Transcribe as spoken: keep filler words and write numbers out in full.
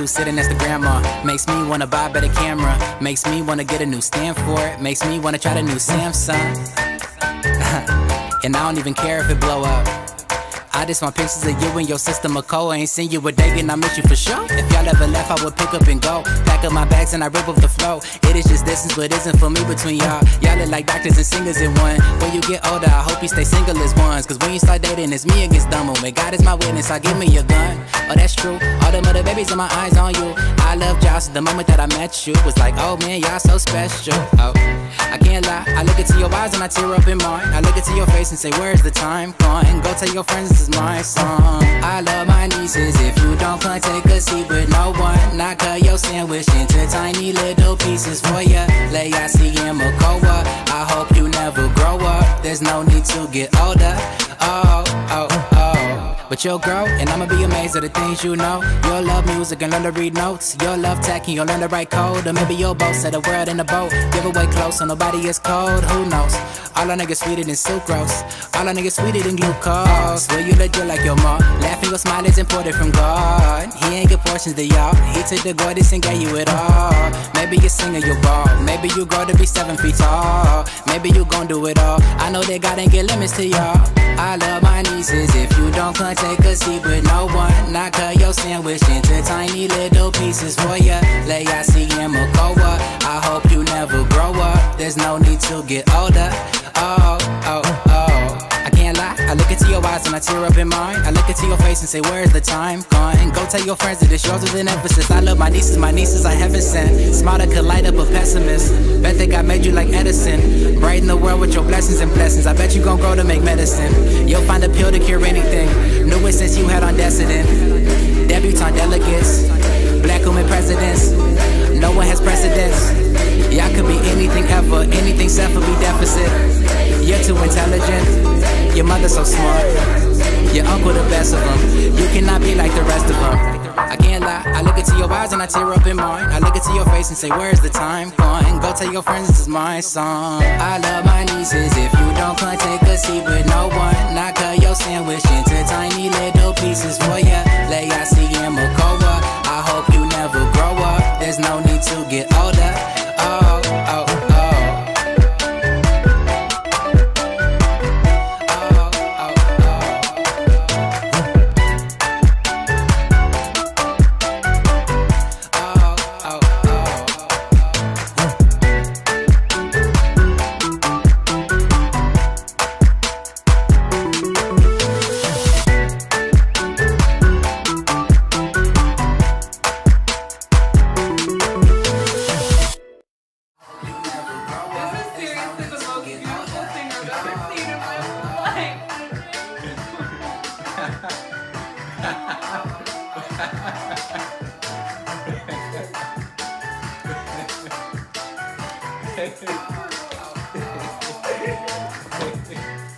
to sitting next to grandma. Makes me wanna buy a better camera. Makes me wanna get a new stand for it. Makes me wanna try the new Samsung. And I don't even care if it blow up. I just want pictures of you and your sister Mokoa. Ain't seen you a day and I miss you for sure. If y'all ever left, I would pick up and go. Pack up my bags and I rip up the flow. It is just distance, but isn't for me between y'all. Y'all look like doctors and singers in one. When you get older, I hope you stay single as ones. Cause when you start dating, it's me against them. When God is my witness, I give me your gun. Oh, that's true. All them other babies in my eyes on you. I loved y'all, so the moment that I met you was like, oh man, y'all so special. Oh, I can't lie. I look into your eyes and I tear up in mine. I look into your face and say, where's the time gone? Go tell your friends. This is my song. I love my nieces. If you don't come, take a seat with no one. Knock cut your sandwich into tiny little pieces for ya. Lay I see in Mokoa. I hope you never grow up. There's no need to get older. Oh, oh, oh. But you'll grow, and I'ma be amazed at the things you know. You'll love music and learn to read notes. You'll love tech and you'll learn to write code. Or maybe you'll both set the world in a boat. Give away close so nobody is cold. Who knows? All our niggas sweeter than sucrose. All our niggas sweeter than glucose. Will you look good like your mom? Laughing your smile is imported from God. He ain't give portions to y'all. He took the goddess and gave you it all. Maybe you sing or you ball. Maybe you grow to be seven feet tall. Maybe you gon' do it all. I know that God ain't get limits to y'all. I love my nieces. If you don't come, take a seat with no one. Knock cut your sandwich into tiny little pieces for ya. Lay I see in Mokoa. I hope you never grow up. There's no need to get older. Oh, oh, oh. I can't lie, I look into your eyes and I tear up in mine. I look into your face and say, where's the time gone? And go tell your friends that it's yours with an emphasis. I love my nieces, my nieces I haven't sent. Smile that could light up a pessimist. Bet that God made you like Edison. Brighten the world with your blessings and blessings. I bet you gon' grow to make medicine. You'll find a pill to cure anything. Knew it since you had on decedent. Debutante delegates. Black women presidents. No one has precedence. Y'all could be anything ever. Anything except for be deficit. You're too intelligent, your mother's so smart, your uncle the best of them, you cannot be like the rest of them. I can't lie, I look into your eyes and I tear up in mine. I look into your face and say, where's the time gone? Go tell your friends this is my song. I love my nieces, if you don't come, take a seat with no one. Knock cut your sandwich into tiny little pieces for ya. Lay I see in Mokoa, I hope you never grow up. There's no need to get older, oh, oh. Thank you.